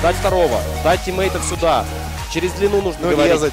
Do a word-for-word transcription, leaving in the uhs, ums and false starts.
Дать второго, дать тиммейтов сюда. Через длину нужно говорить.